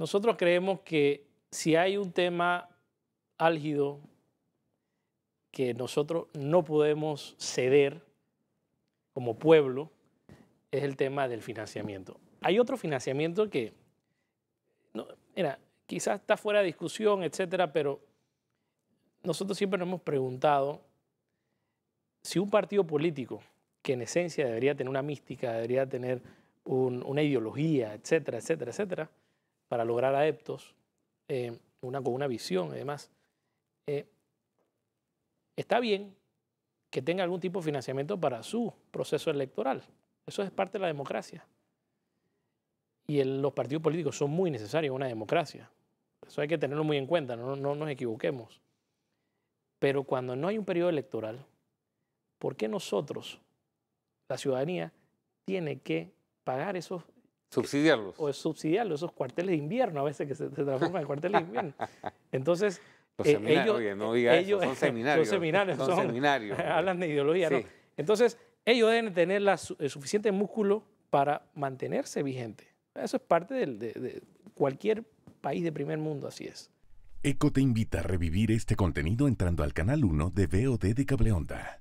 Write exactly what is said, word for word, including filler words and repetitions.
Nosotros creemos que si hay un tema álgido que nosotros no podemos ceder como pueblo, es el tema del financiamiento. Hay otro financiamiento que, no, mira, quizás está fuera de discusión, etcétera, pero nosotros siempre nos hemos preguntado si un partido político, que en esencia debería tener una mística, debería tener un, una ideología, etcétera, etcétera, etcétera, para lograr adeptos, eh, una, con una visión y demás, eh, está bien que tenga algún tipo de financiamiento para su proceso electoral. Eso es parte de la democracia. Y el, los partidos políticos son muy necesarios en una democracia. Eso hay que tenerlo muy en cuenta, no, no nos equivoquemos. Pero cuando no hay un periodo electoral, ¿por qué nosotros, la ciudadanía, tiene que pagar esos... Subsidiarlos. O subsidiarlos, esos cuarteles de invierno, a veces que se, se transforman en cuarteles de invierno. Entonces... Los eh, ellos, oye, no diga ellos, eso, son seminarios. Son seminarios. Son, son seminarios. Hablan de ideología, sí. ¿No? Entonces, ellos deben tener la, el suficiente músculo para mantenerse vigente. Eso es parte del, de, de cualquier país de primer mundo, así es. ECO te invita a revivir este contenido entrando al canal uno de V O D de Cable Onda.